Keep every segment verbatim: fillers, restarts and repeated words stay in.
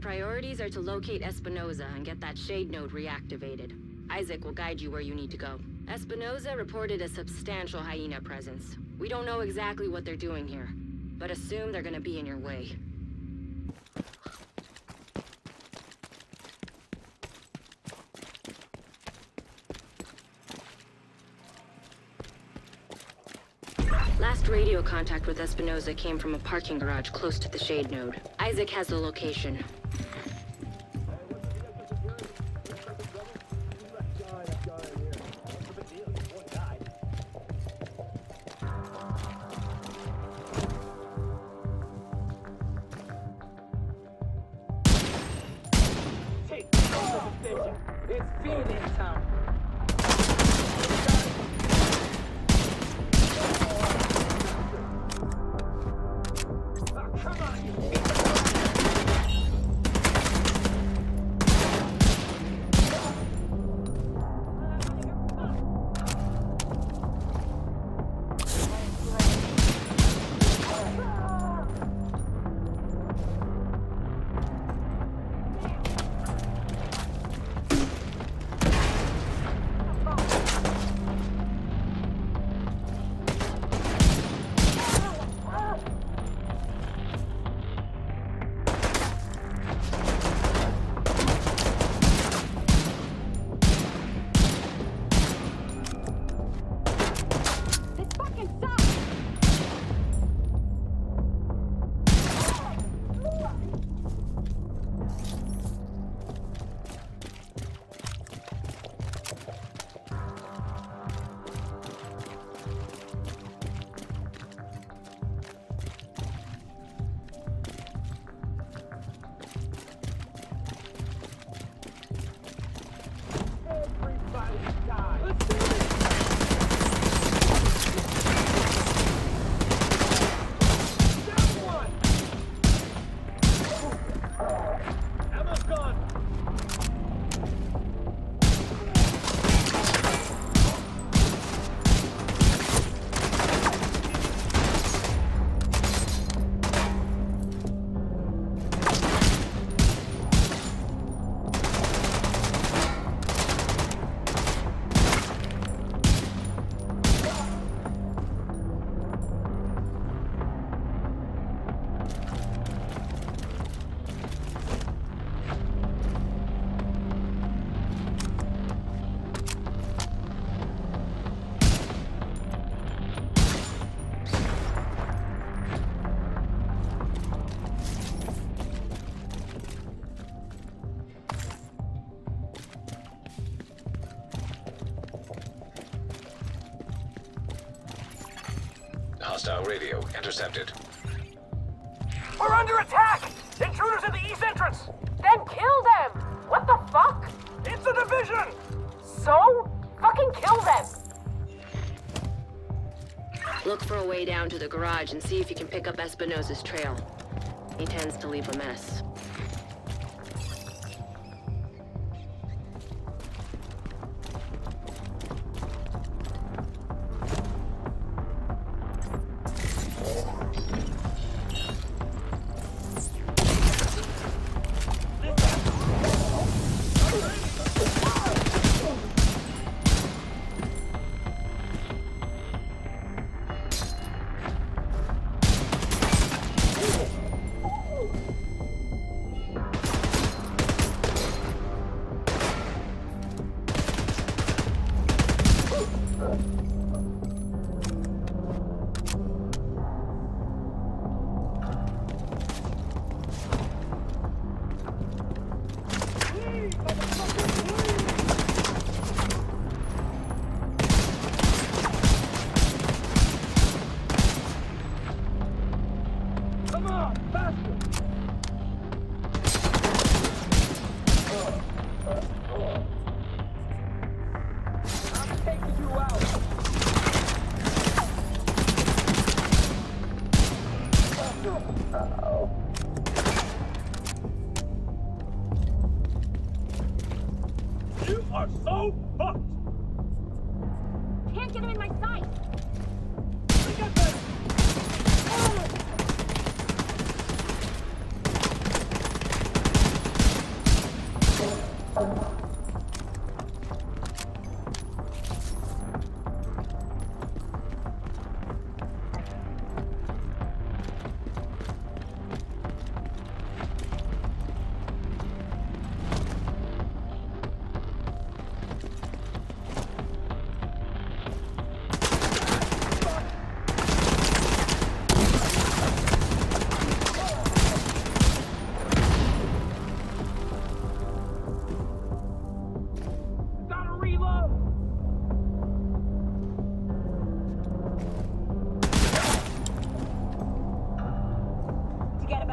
The priorities are to locate Espinoza and get that Shade node reactivated. ISAC will guide you where you need to go. Espinoza reported a substantial hyena presence. We don't know exactly what they're doing here, but assume they're gonna be in your way. Last radio contact with Espinoza came from a parking garage close to the Shade node. ISAC has the location. Hostile radio intercepted. We're under attack! Intruders in the east entrance! Then kill them! What the fuck? It's a division! So? Fucking kill them! Look for a way down to the garage and see if you can pick up Espinoza's trail. He tends to leave a mess.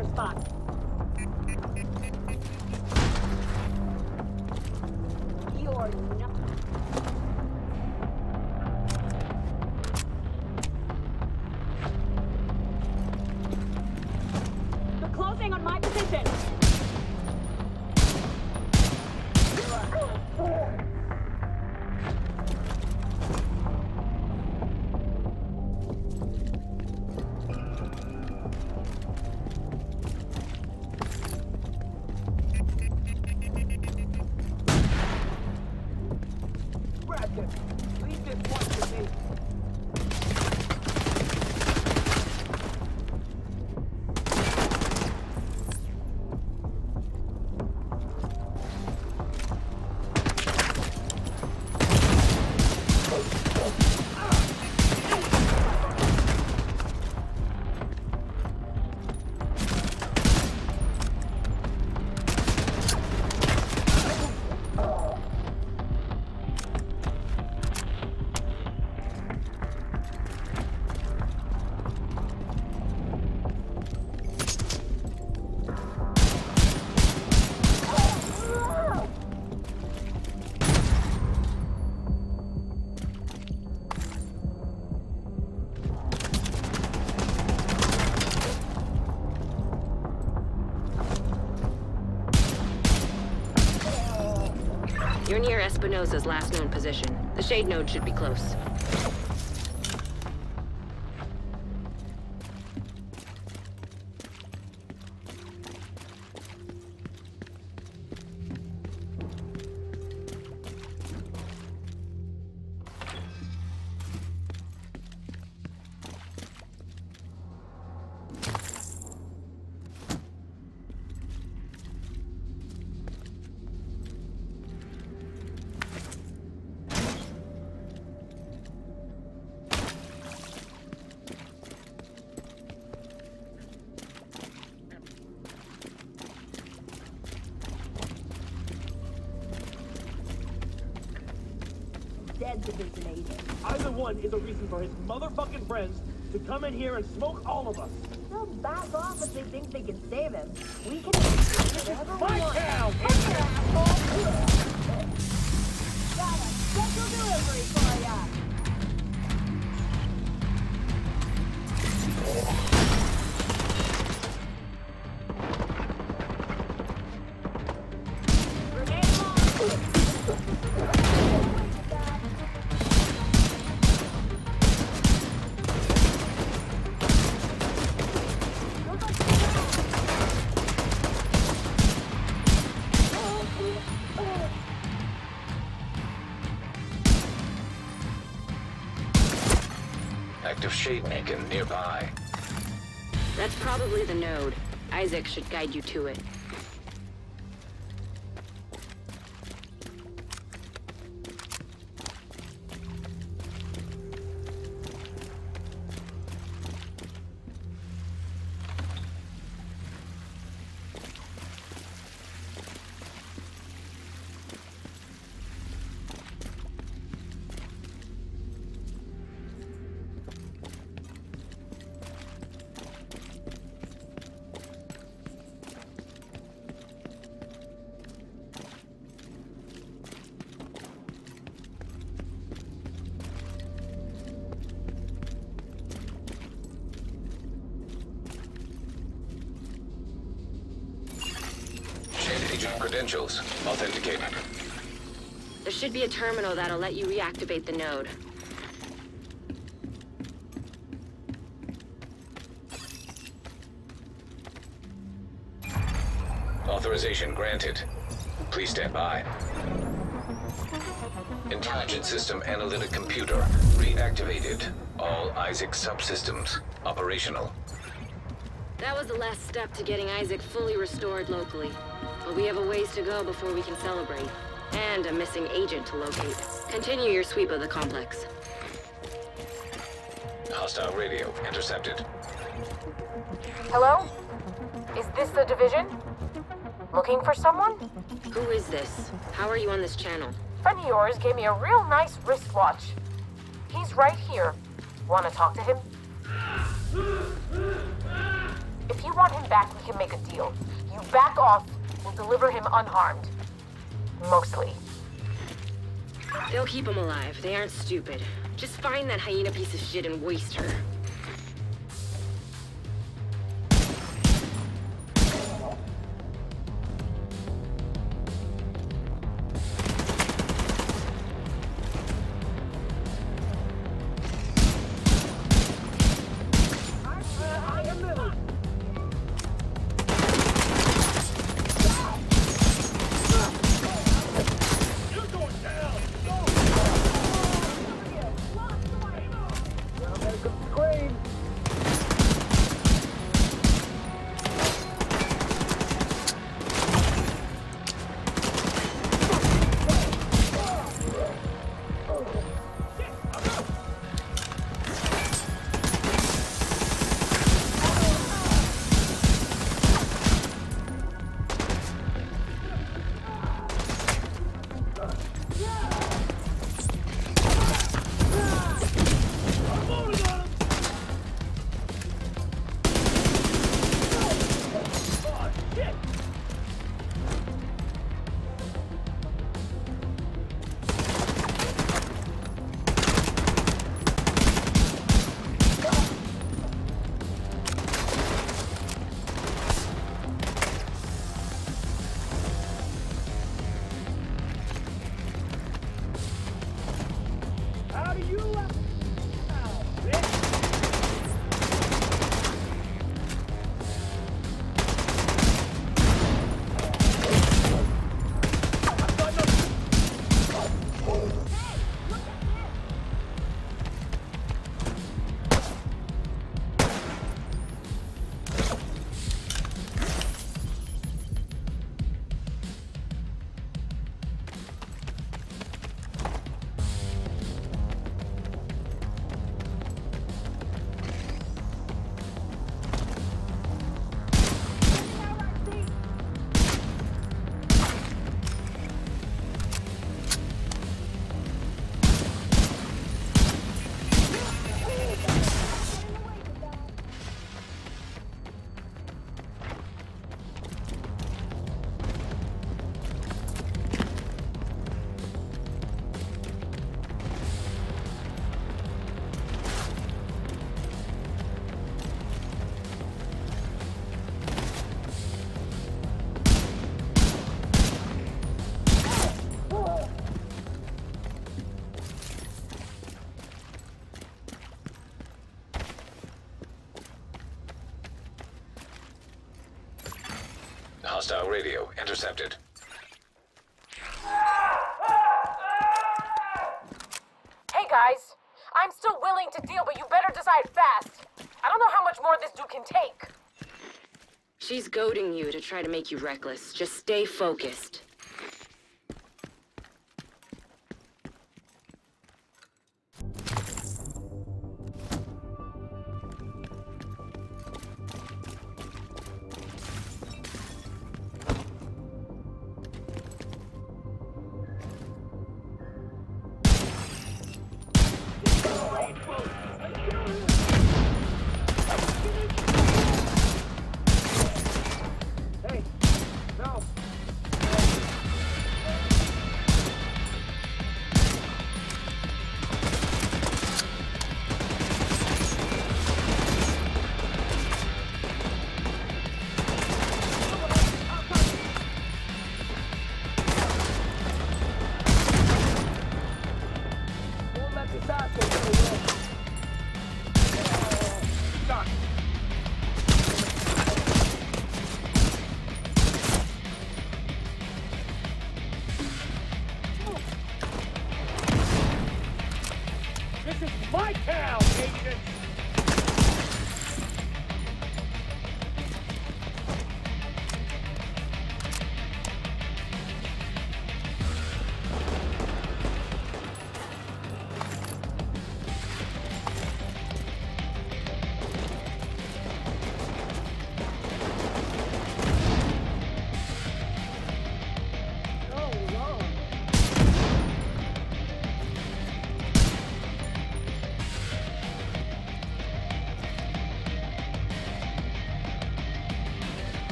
another spot. You're not. They're closing on my position. You're near Espinoza's last known position. The Shade node should be close. Either one is a reason for his motherfucking friends to come in here and smoke all of us. They'll back off if they think they can save him. We can do whatever we want. Cow! Got a special delivery for ya! Active Shade-Nakin nearby. That's probably the node. ISAC should guide you to it. Credentials authenticated. There should be a terminal that'll let you reactivate the node. Authorization granted. Please stand by. Intelligent system analytic computer reactivated. All ISAC subsystems operational. That was the last step to getting ISAC fully restored locally. But we have a ways to go before we can celebrate. And a missing agent to locate. Continue your sweep of the complex. Hostile radio intercepted. Hello? Is this the division? Looking for someone? Who is this? How are you on this channel? Friend of yours gave me a real nice wristwatch. He's right here. Wanna talk to him? If you want him back, back, we can make a deal. You back off, we'll deliver him unharmed. Mostly. They'll keep him alive. They aren't stupid. Just find that hyena piece of shit and waste her. Hostile radio intercepted. Hey guys, I'm still willing to deal, but you better decide fast. I don't know how much more this dude can take. She's goading you to try to make you reckless. Just stay focused. Hey, no.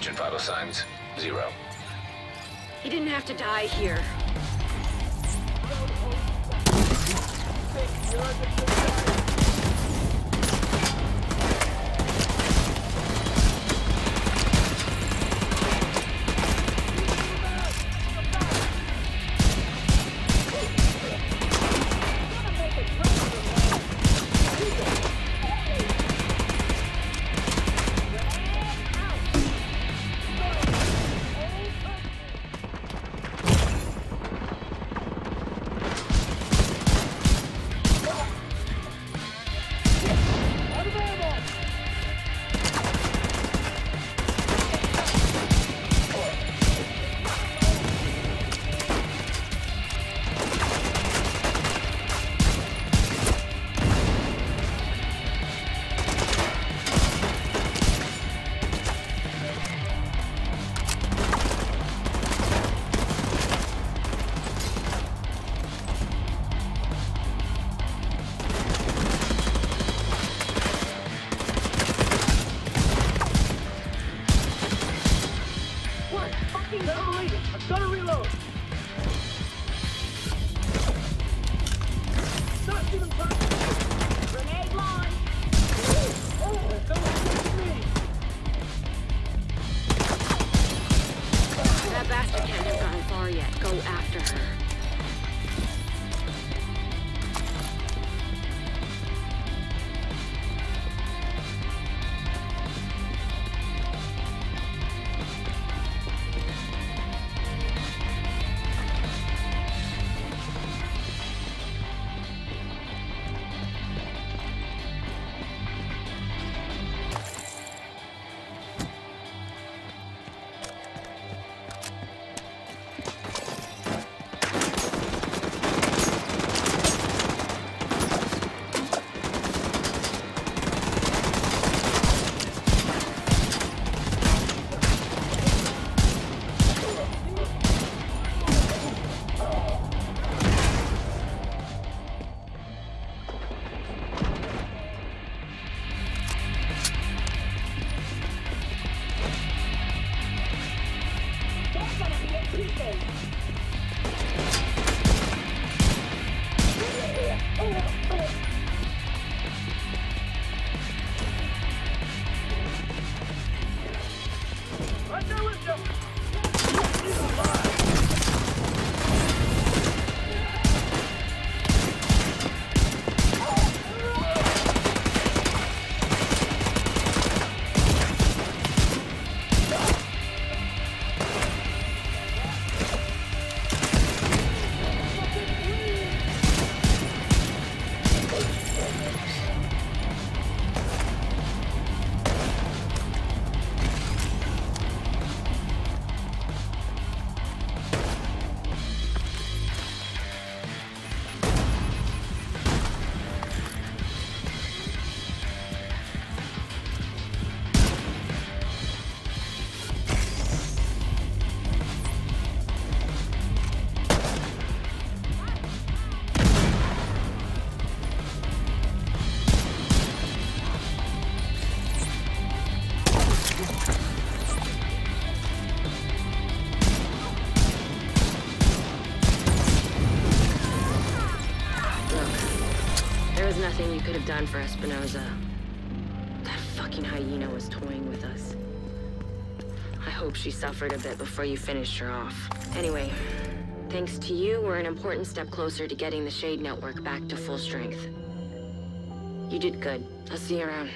Agent vital signs, zero. He didn't have to die here. Could have done for Espinoza. That fucking hyena was toying with us. I hope she suffered a bit before you finished her off. Anyway, thanks to you, we're an important step closer to getting the Shade Network back to full strength. You did good. I'll see you around.